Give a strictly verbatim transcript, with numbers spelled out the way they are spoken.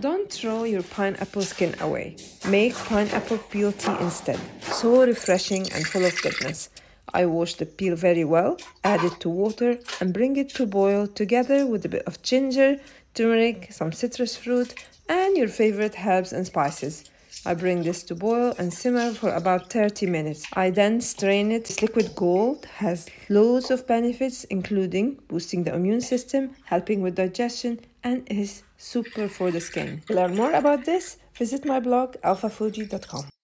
Don't throw your pineapple skin away. Make pineapple peel tea instead. So refreshing and full of goodness. I washed the peel very well, add it to water, and bring it to boil together with a bit of ginger, turmeric, some citrus fruit, and your favorite herbs and spices. I bring this to boil and simmer for about thirty minutes. I then strain it. This liquid gold has loads of benefits, including boosting the immune system, helping with digestion, and is super for the skin. To learn more about this, visit my blog alpha foodie dot com.